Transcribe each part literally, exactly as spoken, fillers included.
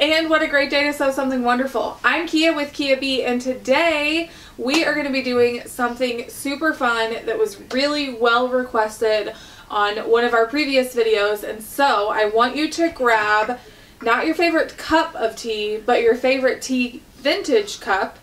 and what a great day to sew something wonderful. I'm Kia with Kia Bee, and today we are going to be doing something super fun that was really well requested on one of our previous videos. And so I want you to grab not your favorite cup of tea, but your favorite tea vintage cup,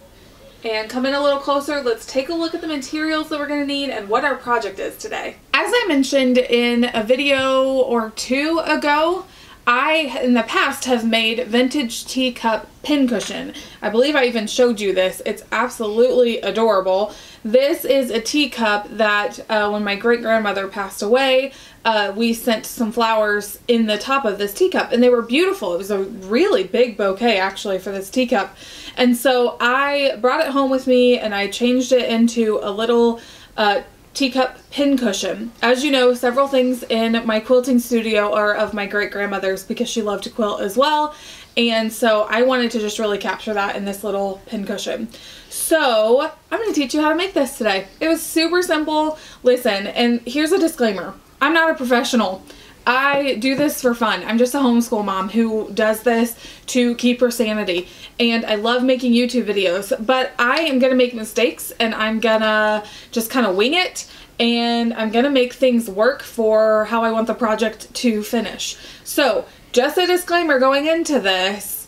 and come in a little closer. Let's take a look at the materials that we're going to need and what our project is today. As I mentioned in a video or two ago, I, in the past, have made vintage teacup pincushion. I believe I even showed you this. It's absolutely adorable. This is a teacup that uh, when my great-grandmother passed away, uh, we sent some flowers in the top of this teacup, and they were beautiful. It was a really big bouquet, actually, for this teacup. And so I brought it home with me, and I changed it into a little uh, teacup pincushion. As you know, several things in my quilting studio are of my great-grandmother's because she loved to quilt as well, and so I wanted to just really capture that in this little pincushion. So I'm going to teach you how to make this today. It was super simple. Listen, and here's a disclaimer. I'm not a professional. I do this for fun. I'm just a homeschool mom who does this to keep her sanity, and I love making YouTube videos, but I am gonna make mistakes, and I'm gonna just kind of wing it, and I'm gonna make things work for how I want the project to finish. So just a disclaimer going into this,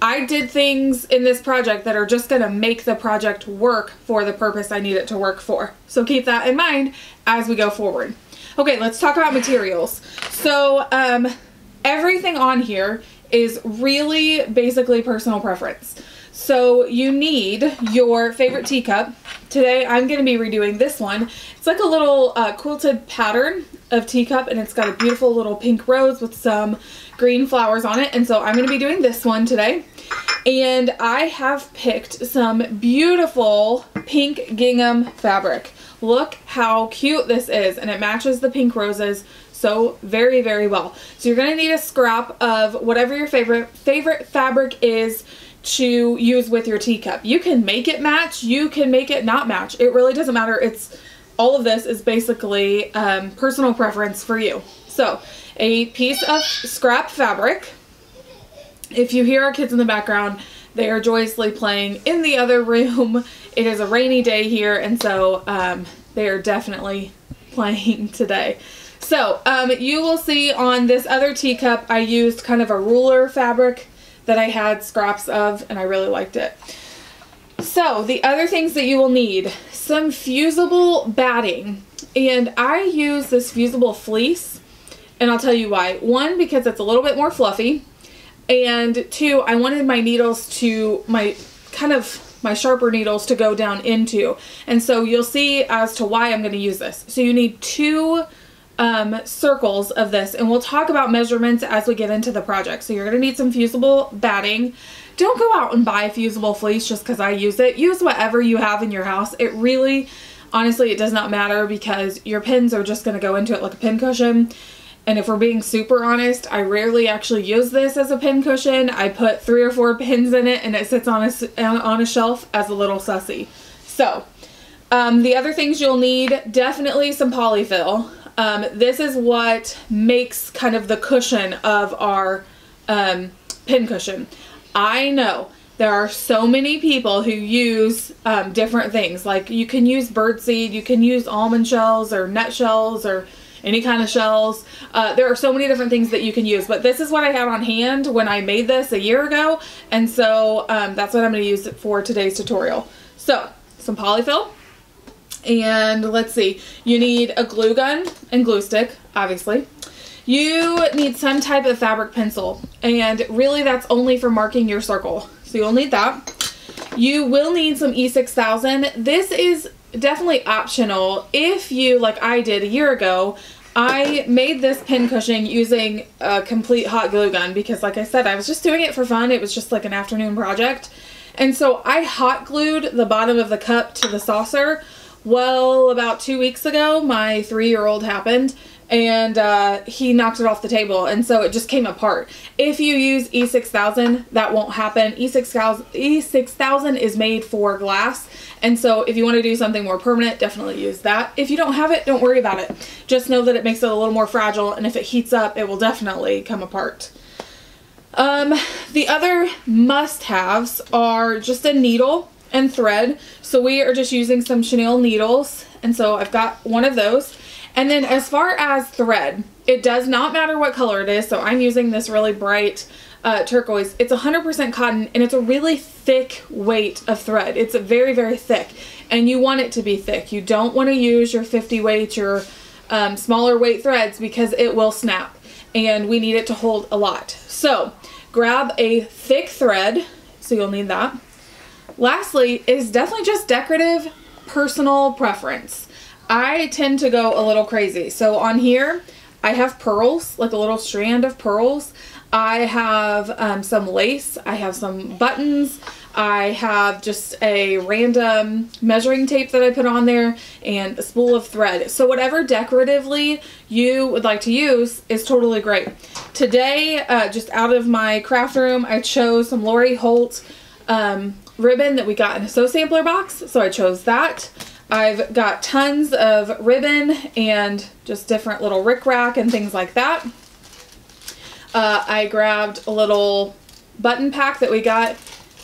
I did things in this project that are just gonna make the project work for the purpose I need it to work for. So keep that in mind as we go forward. Okay, let's talk about materials. So um, everything on here is really basically personal preference. So you need your favorite teacup. Today I'm going to be redoing this one. It's like a little uh, quilted pattern of teacup, and it's got a beautiful little pink rose with some green flowers on it. And so I'm going to be doing this one today. And I have picked some beautiful pink gingham fabric. Look how cute this is, and it matches the pink roses so very, very well. So you're going to need a scrap of whatever your favorite favorite fabric is to use with your teacup. You can make it match, you can make it not match. It really doesn't matter. It's all of this is basically um, personal preference for you. So a piece of scrap fabric. If you hear our kids in the background, they are joyously playing in the other room. It is a rainy day here, and so um, they are definitely playing today. So um, you will see on this other teacup I used kind of a ruler fabric that I had scraps of, and I really liked it. So the other things that you will need, some fusible batting, and I use this fusible fleece, and I'll tell you why. One, because it's a little bit more fluffy. And two, I wanted my needles to, my kind of my sharper needles to go down into. And so you'll see as to why I'm going to use this. So you need two um, circles of this, and we'll talk about measurements as we get into the project. So you're going to need some fusible batting. Don't go out and buy fusible fleece just because I use it. Use whatever you have in your house. It really, honestly, it does not matter because your pins are just going to go into it like a pin cushion. And if we're being super honest, I rarely actually use this as a pin cushion. I put three or four pins in it, and it sits on a, on a shelf as a little sussy. So um, the other things you'll need, definitely some polyfill. Um, this is what makes kind of the cushion of our um, pin cushion. I know there are so many people who use um, different things. Like you can use birdseed, you can use almond shells or nut shells or any kind of shells. Uh, there are so many different things that you can use, but this is what I had on hand when I made this a year ago, and so um, that's what I'm going to use it for today's tutorial. So some polyfill, and let's see, you need a glue gun and glue stick, obviously. You need some type of fabric pencil, and really that's only for marking your circle, so you'll need that. You will need some E six thousand. This is definitely optional. If you, like I did a year ago, I made this pin cushion using a complete hot glue gun because, like I said, I was just doing it for fun. It was just like an afternoon project. And so I hot glued the bottom of the cup to the saucer. Well, about two weeks ago, my three-year-old happened, and uh, he knocked it off the table, and so it just came apart. If you use E six thousand, that won't happen. E six thousand is made for glass, and so if you want to do something more permanent, definitely use that. If you don't have it, don't worry about it. Just know that it makes it a little more fragile, and if it heats up, it will definitely come apart. Um, the other must-haves are just a needle and thread. So we are just using some chenille needles, and so I've got one of those. And then as far as thread, it does not matter what color it is. So I'm using this really bright uh, turquoise. It's one hundred percent cotton, and it's a really thick weight of thread. It's very, very thick, and you want it to be thick. You don't want to use your fifty weight, your um, smaller weight threads, because it will snap, and we need it to hold a lot. So grab a thick thread, so you'll need that. Lastly is definitely just decorative personal preference. I tend to go a little crazy. So on here, I have pearls, like a little strand of pearls. I have um, some lace. I have some buttons. I have just a random measuring tape that I put on there and a spool of thread. So whatever decoratively you would like to use is totally great. Today, uh, just out of my craft room, I chose some Lori Holt um, ribbon that we got in a Sew Sampler box. So I chose that. I've got tons of ribbon and just different little rickrack and things like that. Uh, I grabbed a little button pack that we got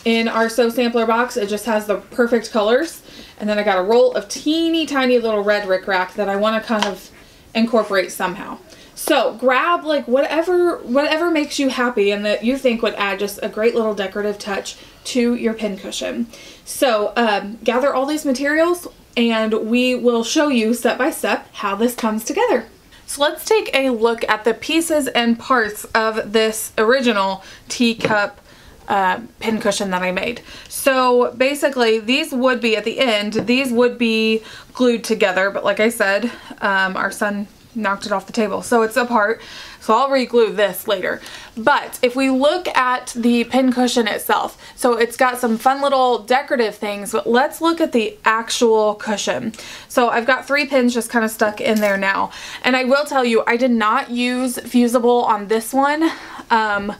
in our Sew Sampler box. It just has the perfect colors. And then I got a roll of teeny tiny little red rickrack that I want to kind of incorporate somehow. So grab like whatever, whatever makes you happy and that you think would add just a great little decorative touch to your pincushion. So um, gather all these materials, and we will show you step by step how this comes together. So let's take a look at the pieces and parts of this original teacup uh, pincushion that I made. So basically these would be, at the end, these would be glued together, but like I said, um, our son knocked it off the table, so it's apart. So I'll re-glue this later. But if we look at the pincushion itself, so it's got some fun little decorative things, but let's look at the actual cushion. So I've got three pins just kind of stuck in there now. And I will tell you, I did not use fusible on this one. Um,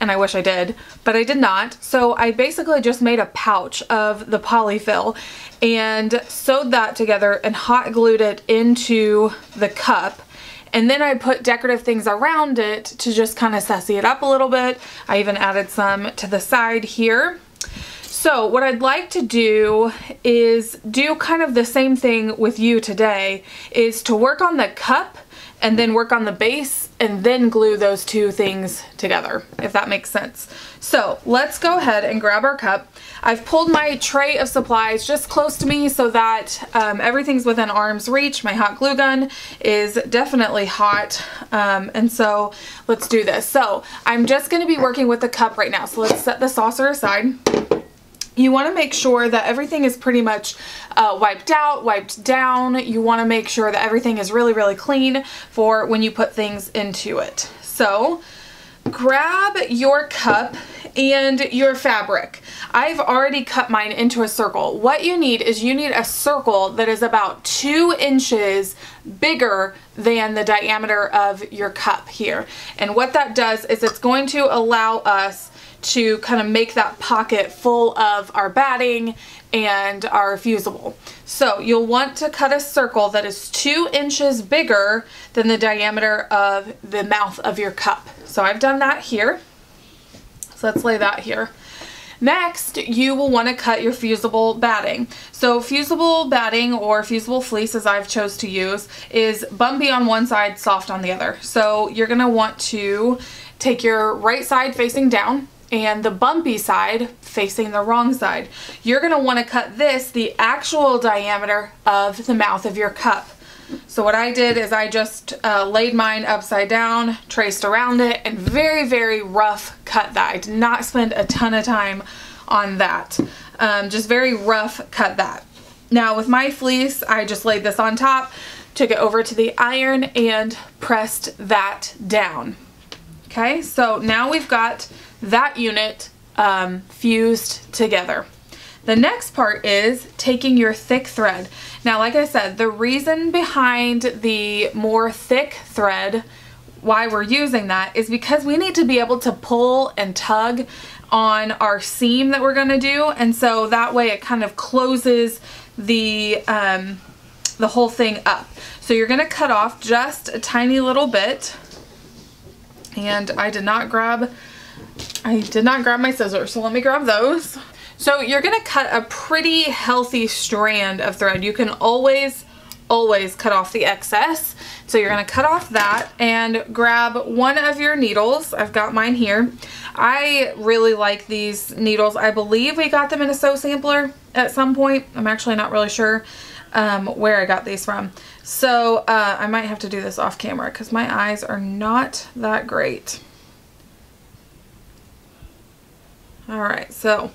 and I wish I did, but I did not. So I basically just made a pouch of the polyfill and sewed that together and hot glued it into the cup. And then I put decorative things around it to just kind of sassy it up a little bit. I even added some to the side here. So what I'd like to do is do kind of the same thing with you today, is to work on the cup and then work on the base and then glue those two things together, if that makes sense. So let's go ahead and grab our cup. I've pulled my tray of supplies just close to me so that um, everything's within arm's reach. My hot glue gun is definitely hot, um, and so let's do this. So I'm just gonna be working with the cup right now. So let's set the saucer aside. You want to make sure that everything is pretty much uh, wiped out, wiped down. You want to make sure that everything is really, really clean for when you put things into it. So grab your cup and your fabric. I've already cut mine into a circle. What you need is you need a circle that is about two inches bigger than the diameter of your cup here. And what that does is it's going to allow us to kind of make that pocket full of our batting and our fusible. So you'll want to cut a circle that is two inches bigger than the diameter of the mouth of your cup. So I've done that here. So let's lay that here. Next, you will want to cut your fusible batting. So fusible batting, or fusible fleece as I've chose to use, is bumpy on one side, soft on the other. So you're going to want to take your right side facing down and the bumpy side facing the wrong side. You're going to want to cut this the actual diameter of the mouth of your cup. So what I did is I just uh, laid mine upside down, traced around it, and very, very rough cut that. I did not spend a ton of time on that. Um, just very rough cut that. Now with my fleece, I just laid this on top, took it over to the iron, and pressed that down. Okay, so now we've got that unit um, fused together. The next part is taking your thick thread. Now, like I said, the reason behind the more thick thread, why we're using that, is because we need to be able to pull and tug on our seam that we're gonna do, and so that way it kind of closes the, um, the whole thing up. So you're gonna cut off just a tiny little bit, and I did not grab I did not grab my scissors, so let me grab those. So you're gonna cut a pretty healthy strand of thread. You can always, always cut off the excess. So you're gonna cut off that and grab one of your needles. I've got mine here. I really like these needles. I believe we got them in a Sew Sampler at some point. I'm actually not really sure um, where I got these from. So uh, I might have to do this off camera because my eyes are not that great. All right, so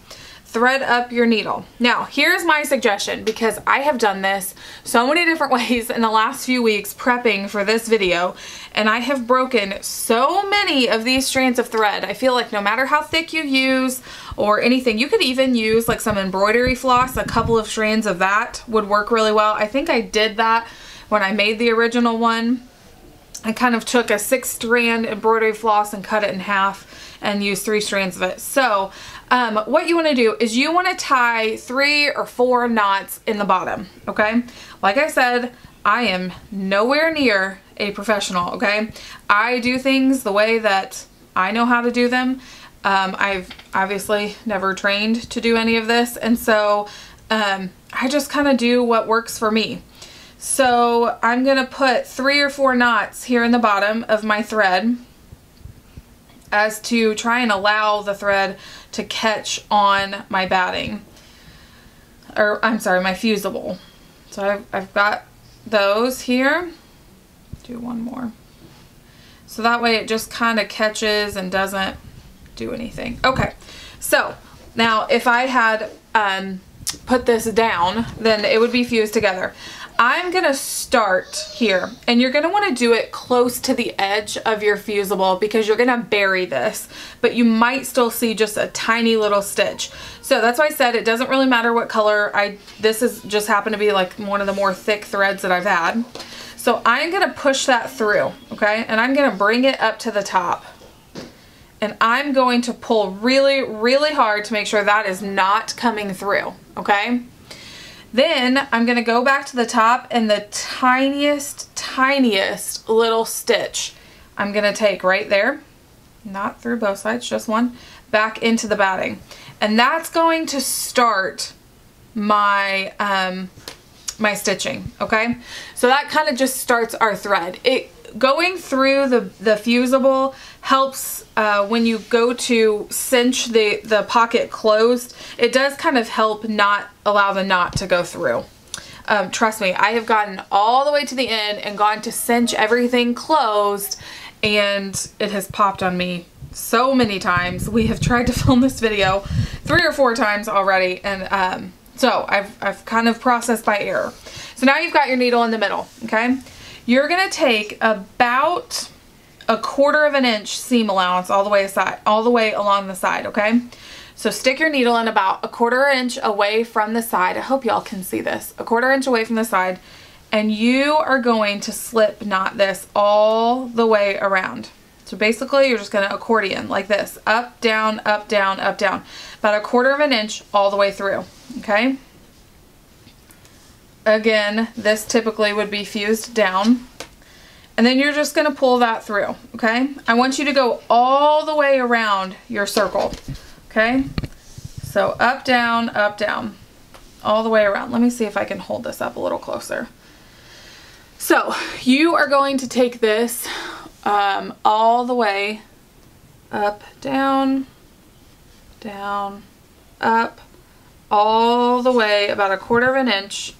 thread up your needle. Now, here's my suggestion, because I have done this so many different ways in the last few weeks prepping for this video, and I have broken so many of these strands of thread. I feel like no matter how thick you use or anything, you could even use like some embroidery floss, a couple of strands of that would work really well. I think I did that when I made the original one. I kind of took a six strand embroidery floss and cut it in half and used three strands of it. So um, what you want to do is you want to tie three or four knots in the bottom, okay? Like I said, I am nowhere near a professional, okay? I do things the way that I know how to do them. Um, I've obviously never trained to do any of this, and so um, I just kind of do what works for me. So I'm gonna put three or four knots here in the bottom of my thread as to try and allow the thread to catch on my batting, or I'm sorry, my fusible. So I've, I've got those here. Do one more. So that way it just kind of catches and doesn't do anything. Okay, so now if I had um, put this down, then it would be fused together. I'm gonna start here, and you're gonna wanna do it close to the edge of your fusible because you're gonna bury this, but you might still see just a tiny little stitch. So that's why I said it doesn't really matter what color. I this is just happened to be like one of the more thick threads that I've had. So I'm gonna push that through, okay? And I'm gonna bring it up to the top. And I'm going to pull really, really hard to make sure that is not coming through, okay? Then I'm gonna go back to the top, and the tiniest, tiniest little stitch I'm gonna take right there, not through both sides, just one, back into the batting. And that's going to start my, um, my stitching, okay? So that kind of just starts our thread. It going through the, the fusible helps uh, when you go to cinch the, the pocket closed. It does kind of help not allow the knot to go through. Um, trust me, I have gotten all the way to the end and gone to cinch everything closed, and it has popped on me so many times. We have tried to film this video three or four times already, and um, so I've, I've kind of processed by error. So now you've got your needle in the middle, okay? You're gonna take about a quarter of an inch seam allowance all the way aside, all the way along the side, okay? So stick your needle in about a quarter inch away from the side. I hope y'all can see this. A quarter inch away from the side, and you are going to slip knot this all the way around. So basically you're just gonna accordion like this, up, down, up, down, up, down. About a quarter of an inch all the way through, okay? Again, this typically would be fused down, and then you're just gonna pull that through, okay? I want you to go all the way around your circle, okay? So up, down, up, down, all the way around. Let me see if I can hold this up a little closer. So you are going to take this um, all the way up, down, down, up, all the way about a quarter of an inch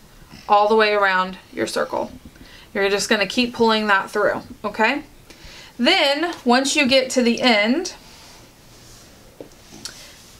all the way around your circle. You're just gonna keep pulling that through, okay? Then, once you get to the end,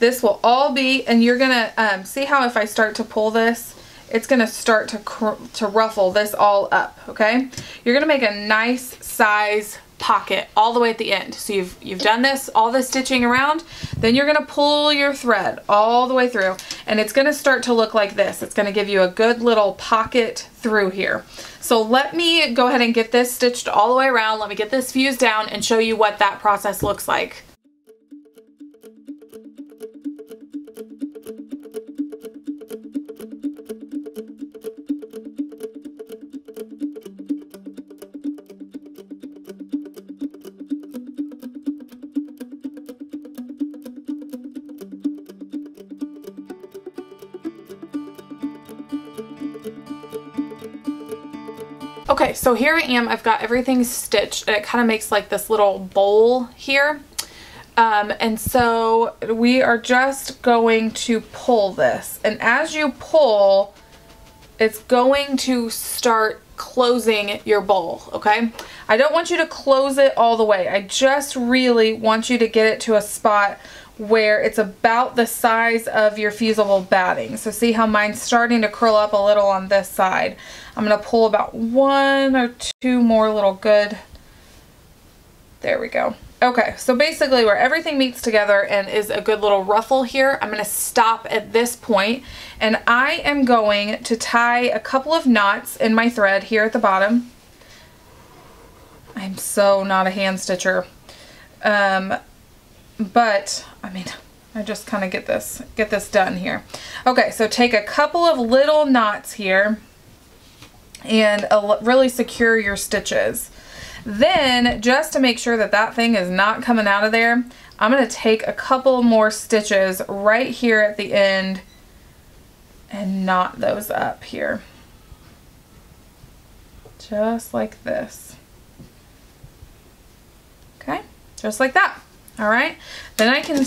this will all be, and you're gonna, um, see how if I start to pull this, it's gonna start to, cr to ruffle this all up, okay? You're gonna make a nice size pocket all the way at the end. So you've, you've done this, all this stitching around, then you're gonna pull your thread all the way through, and it's gonna start to look like this. It's gonna give you a good little pocket through here. So let me go ahead and get this stitched all the way around. Let me get this fused down and show you what that process looks like. Okay, so here I am. I've got everything stitched. It kind of makes like this little bowl here. Um, and so we are just going to pull this. And as you pull, it's going to start closing your bowl, okay? I don't want you to close it all the way. I just really want you to get it to a spot where it's about the size of your fusible batting. So see how mine's starting to curl up a little on this side. I'm gonna pull about one or two more little good. There we go. Okay, so basically where everything meets together and is a good little ruffle here, I'm gonna stop at this point, and I am going to tie a couple of knots in my thread here at the bottom. I'm so not a hand stitcher. Um, but, I mean, I just kind of get this, get this done here. Okay, so take a couple of little knots here and really secure your stitches. Then, just to make sure that that thing is not coming out of there, I'm going to take a couple more stitches right here at the end and knot those up here. Just like this. Okay, just like that. Alright, then I can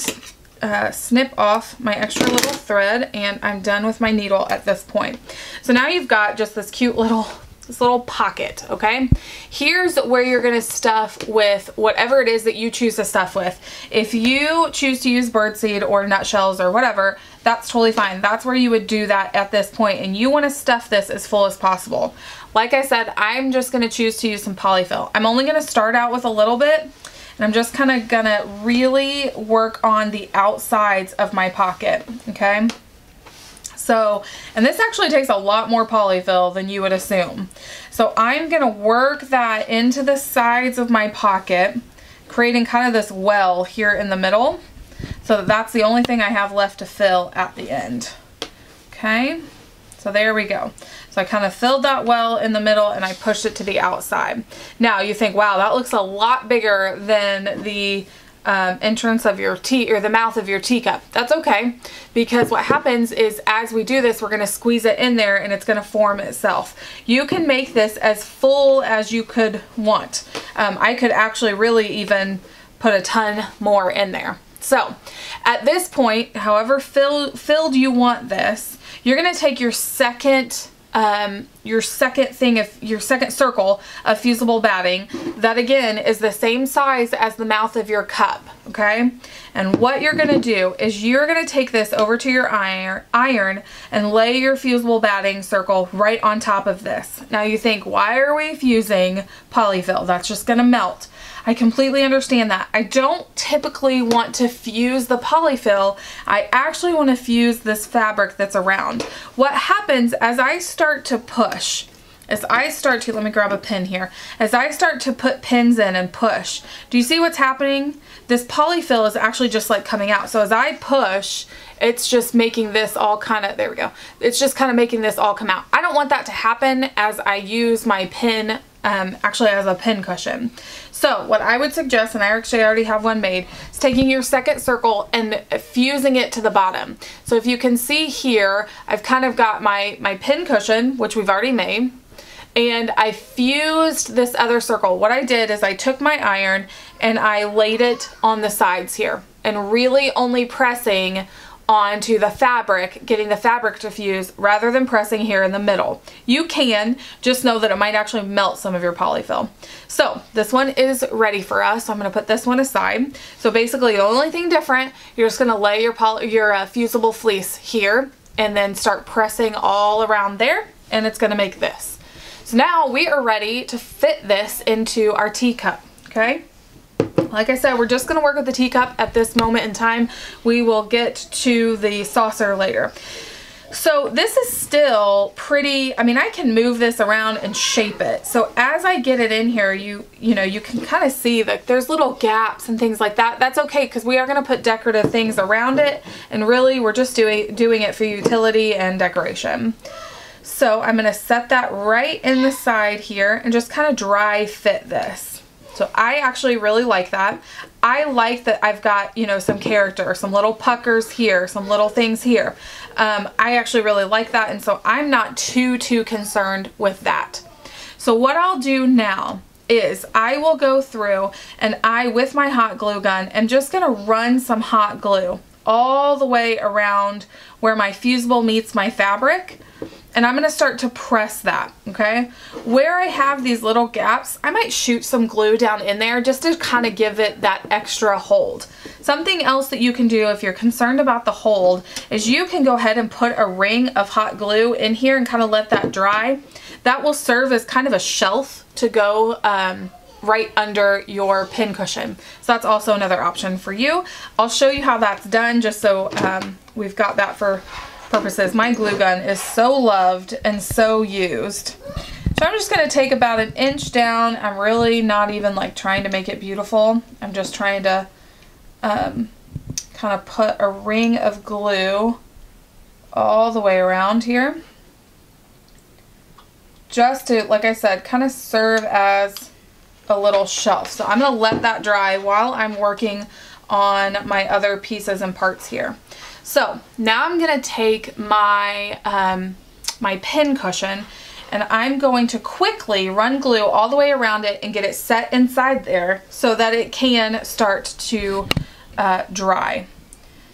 uh, snip off my extra little thread, and I'm done with my needle at this point. So now you've got just this cute little this little pocket, okay? Here's where you're gonna stuff with whatever it is that you choose to stuff with. If you choose to use birdseed or nutshells or whatever, that's totally fine. That's where you would do that at this point, and you wanna stuff this as full as possible. Like I said, I'm just gonna choose to use some polyfill. I'm only gonna start out with a little bit, and I'm just kinda gonna really work on the outsides of my pocket, okay? So, and this actually takes a lot more polyfill than you would assume. So I'm gonna work that into the sides of my pocket, creating kind of this well here in the middle. So that that's the only thing I have left to fill at the end. Okay, so there we go. So I kind of filled that well in the middle and I pushed it to the outside. Now you think, wow, that looks a lot bigger than the Um, entrance of your tea or the mouth of your teacup. That's okay, because what happens is as we do this, we're going to squeeze it in there and it's going to form itself. You can make this as full as you could want. Um, I could actually really even put a ton more in there. So at this point, however fill, filled you want this, you're going to take your second Um, your second thing, if your second circle of fusible batting, that again is the same size as the mouth of your cup, okay? And what you're gonna do is you're gonna take this over to your iron, iron and lay your fusible batting circle right on top of this. Now you think, why are we fusing polyfill? That's just gonna melt. I completely understand that. I don't typically want to fuse the polyfill. I actually want to fuse this fabric that's around. What happens as I start to push, as I start to, let me grab a pin here, as I start to put pins in and push, do you see what's happening? This polyfill is actually just like coming out. So as I push, it's just making this all kind of, there we go. It's just kind of making this all come out. I don't want that to happen as I use my pin, um, actually as a pin cushion. So what I would suggest, and I actually already have one made, is taking your second circle and fusing it to the bottom. So if you can see here, I've kind of got my, my pin cushion, which we've already made, and I fused this other circle. What I did is I took my iron and I laid it on the sides here and really only pressing onto the fabric, getting the fabric to fuse rather than pressing here in the middle. You can, just know that it might actually melt some of your polyfill. So this one is ready for us. So I'm going to put this one aside. So basically the only thing different, you're just going to lay your, poly your uh, fusible fleece here and then start pressing all around there, and it's going to make this. So now we are ready to fit this into our teacup, okay? Like I said, we're just going to work with the teacup at this moment in time. We will get to the saucer later. So this is still pretty, I mean, I can move this around and shape it. So as I get it in here, you you know, you can kind of see that there's little gaps and things like that. That's okay, because we are going to put decorative things around it, and really we're just doing, doing it for utility and decoration. So I'm going to set that right in the side here and just kind of dry fit this. So I actually really like that. I like that I've got, you know, some character, some little puckers here, some little things here. Um, I actually really like that, and so I'm not too, too concerned with that. So what I'll do now is I will go through and I, with my hot glue gun, am just going to run some hot glue all the way around where my fusible meets my fabric, and I'm going to start to press that, okay? Where I have these little gaps, I might shoot some glue down in there just to kind of give it that extra hold. Something else that you can do if you're concerned about the hold is you can go ahead and put a ring of hot glue in here and kind of let that dry. That will serve as kind of a shelf to go um, right under your pin cushion. So that's also another option for you. I'll show you how that's done just so um, we've got that for purposes. My glue gun is so loved and so used. So I'm just going to take about an inch down. I'm really not even like trying to make it beautiful. I'm just trying to um, kind of put a ring of glue all the way around here, just to, like I said, kind of serve as a little shelf. So I'm going to let that dry while I'm working on my other pieces and parts here. So now I'm going to take my, um, my pin cushion, and I'm going to quickly run glue all the way around it and get it set inside there so that it can start to uh, dry.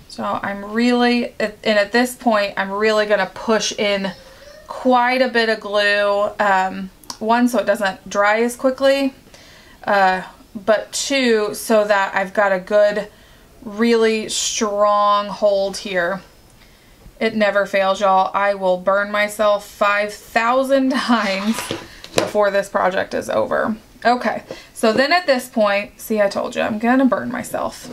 So I'm really, and at this point, I'm really going to push in quite a bit of glue. Um, one, so it doesn't dry as quickly, uh, but two, so that I've got a good, really strong hold here. It never fails, y'all. I will burn myself five thousand times before this project is over. Okay, so then at this point, see, I told you, I'm gonna burn myself.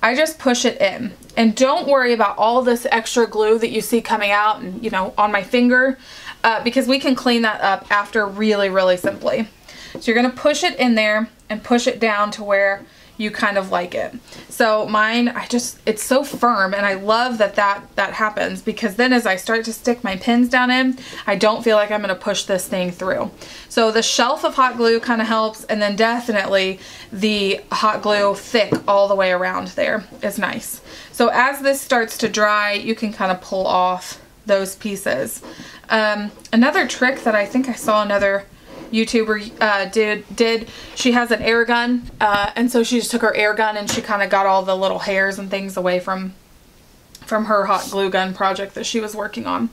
I just push it in, and don't worry about all this extra glue that you see coming out and, you know, on my finger, uh, because we can clean that up after really, really simply. So you're gonna push it in there and push it down to where you kind of like it. So mine, I just, it's so firm, and I love that that that happens, because then as I start to stick my pins down in, I don't feel like I'm gonna push this thing through. So the shelf of hot glue kind of helps, and then definitely the hot glue thick all the way around there is nice. So as this starts to dry, you can kind of pull off those pieces. Um, another trick that I think I saw another YouTuber uh, did, did, she has an air gun, uh, and so she just took her air gun and she kind of got all the little hairs and things away from, from her hot glue gun project that she was working on.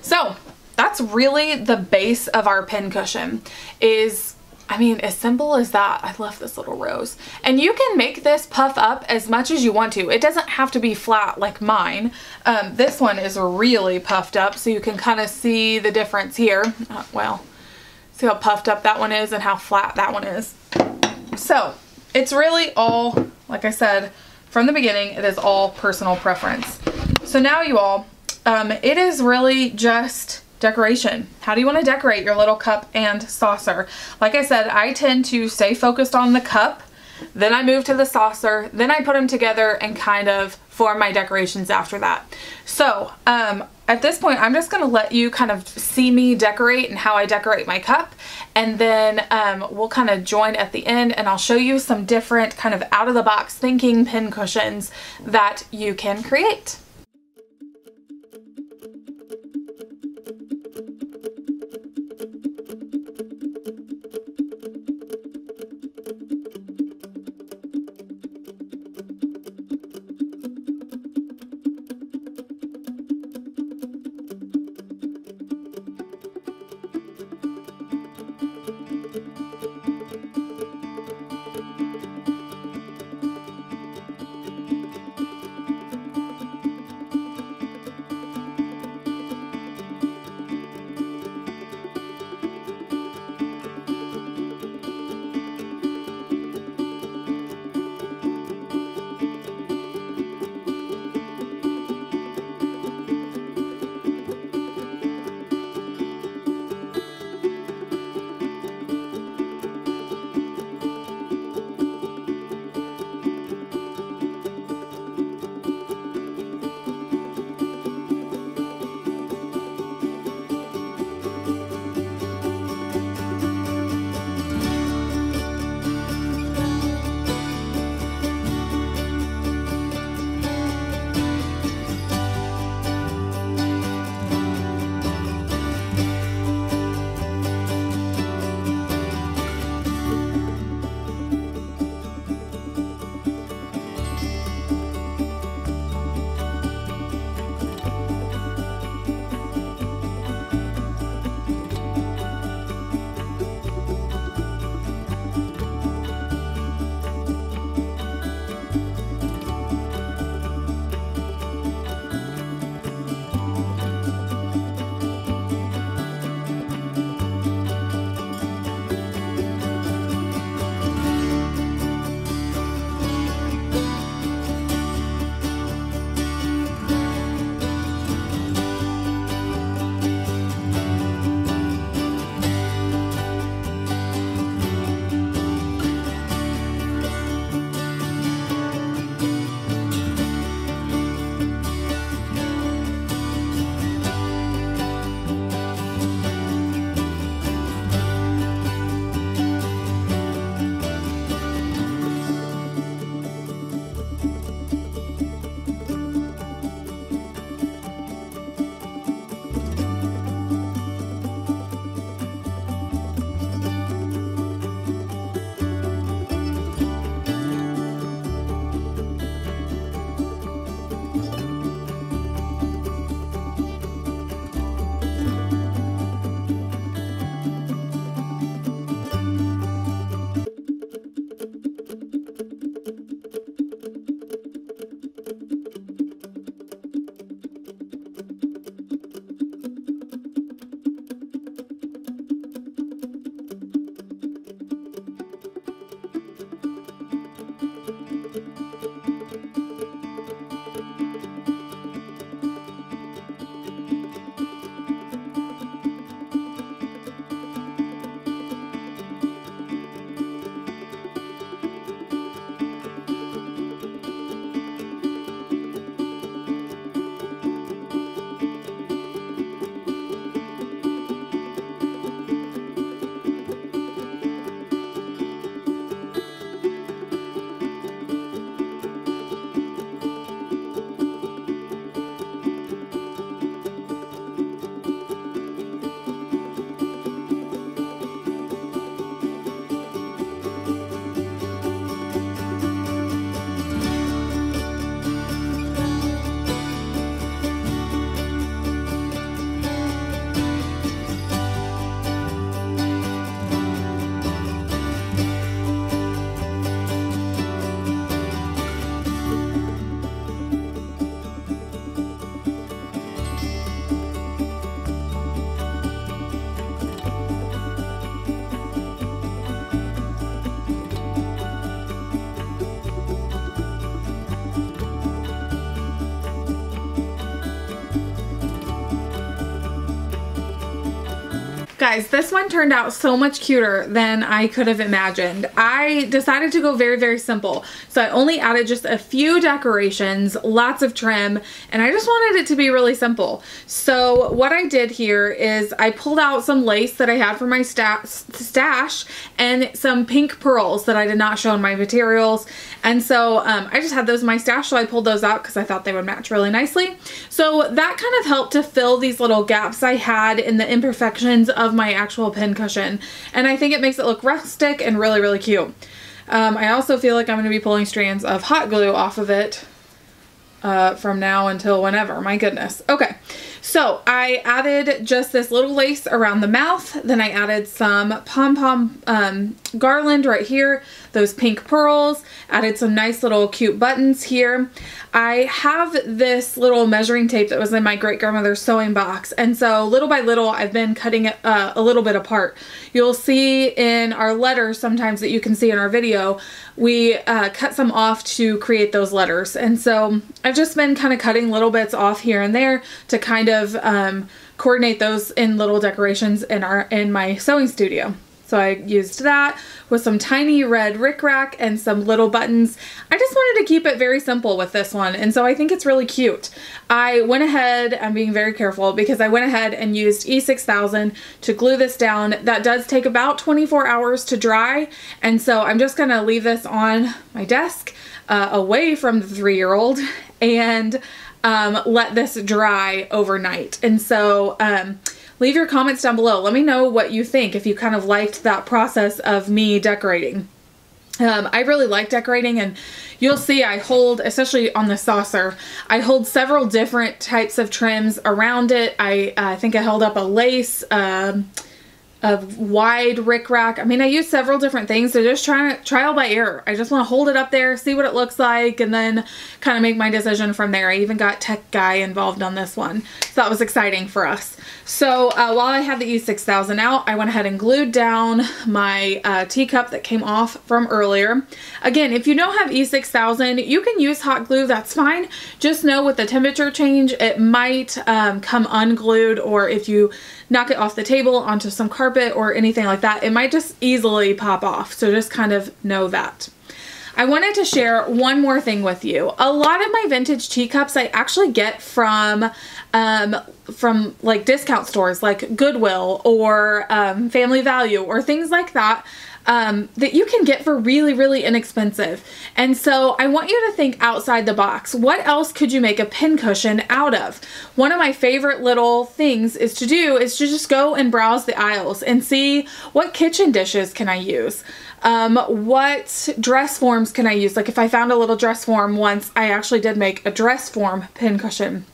So that's really the base of our pin cushion is, I mean, as simple as that. I love this little rose. And you can make this puff up as much as you want to. It doesn't have to be flat like mine. Um, this one is really puffed up, so you can kind of see the difference here. Uh, well, see how puffed up that one is and how flat that one is. So it's really all, like I said, from the beginning, it is all personal preference. So now you all, um, it is really just decoration. How do you want to decorate your little cup and saucer? Like I said, I tend to stay focused on the cup, then I move to the saucer, then I put them together and kind of form my decorations after that. So um, at this point, I'm just going to let you kind of see me decorate and how I decorate my cup, and then um, we'll kind of join at the end, and I'll show you some different kind of out-of-the-box thinking pin cushions that you can create. Guys, this one turned out so much cuter than I could have imagined. I decided to go very, very simple. So I only added just a few decorations, lots of trim, and I just wanted it to be really simple. So what I did here is I pulled out some lace that I had for my stash and some pink pearls that I did not show in my materials. And so um, I just had those in my stash, so I pulled those out because I thought they would match really nicely. So that kind of helped to fill these little gaps I had in the imperfections of my actual pin cushion, and I think it makes it look rustic and really, really cute. Um, I also feel like I'm going to be pulling strands of hot glue off of it uh, from now until whenever. My goodness. Okay, so I added just this little lace around the mouth. Then I added some pom-pom um, garland right here, those pink pearls, added some nice little cute buttons here. I have this little measuring tape that was in my great-grandmother's sewing box, and so little by little I've been cutting it uh, a little bit apart. You'll see in our letters sometimes that you can see in our video, we uh, cut some off to create those letters, and so I've just been kind of cutting little bits off here and there to kind of um, coordinate those in little decorations in our in my sewing studio. So I used that with some tiny red rickrack and some little buttons. I just wanted to keep it very simple with this one, and so I think it's really cute. I went ahead, I'm being very careful, because I went ahead and used E six thousand to glue this down. That does take about twenty-four hours to dry, and so I'm just gonna leave this on my desk uh, away from the three-year-old and um, let this dry overnight. And so, um, leave your comments down below. Let me know what you think, if you kind of liked that process of me decorating. Um, I really like decorating, and you'll see I hold, especially on the saucer, I hold several different types of trims around it. I uh, think I held up a lace, um, a wide rickrack. I mean, I use several different things, so just try, trial by error. I just want to hold it up there, see what it looks like, and then kind of make my decision from there. I even got tech guy involved on this one, so that was exciting for us. So uh, while I had the E six thousand out, I went ahead and glued down my uh, teacup that came off from earlier. Again, if you don't have E six thousand, you can use hot glue, that's fine. Just know with the temperature change, it might um, come unglued, or if you knock it off the table onto some carpet or anything like that, it might just easily pop off. So just kind of know that. I wanted to share one more thing with you. A lot of my vintage teacups I actually get from um, from like discount stores like Goodwill or um, Family Value or things like that. Um, that you can get for really, really inexpensive. And so I want you to think outside the box. What else could you make a pincushion out of? One of my favorite little things is to do is to just go and browse the aisles and see what kitchen dishes can I use? Um, what dress forms can I use? Like if I found a little dress form once, I actually did make a dress form pincushion.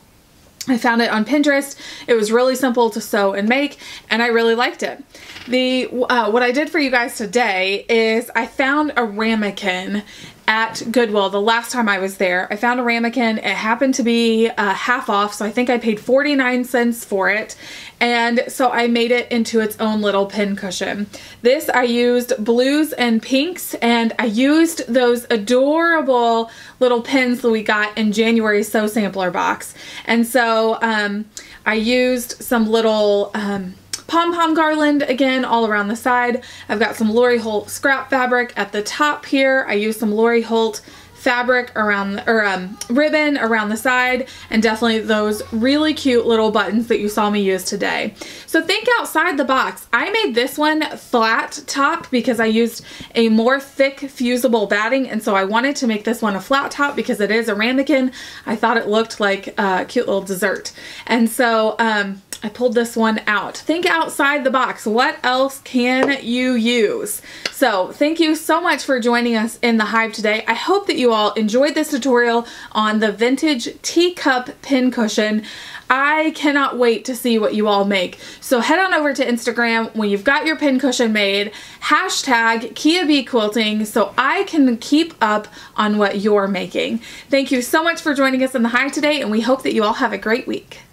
I found it on Pinterest. It was really simple to sew and make, and I really liked it. The uh, what I did for you guys today is I found a ramekin at Goodwill the last time I was there. I found a ramekin. It happened to be uh, half off, so I think I paid forty-nine cents for it, and so I made it into its own little pin cushion. This I used blues and pinks, and I used those adorable little pins that we got in January's Sew Sampler box. And so um, I used some little um, pom-pom garland again all around the side. I've got some Lori Holt scrap fabric at the top here. I use some Lori Holt fabric around the, or um, ribbon around the side, and definitely those really cute little buttons that you saw me use today. So think outside the box. I made this one flat top because I used a more thick fusible batting, and so I wanted to make this one a flat top because it is a ramekin. I thought it looked like a cute little dessert, and so um, I pulled this one out. Think outside the box. What else can you use? So thank you so much for joining us in the hive today. I hope that you all enjoyed this tutorial on the vintage teacup pincushion. I cannot wait to see what you all make. So head on over to Instagram when you've got your pincushion made, hashtag Kia Bee Quilting, so I can keep up on what you're making. Thank you so much for joining us in the hive today, and we hope that you all have a great week.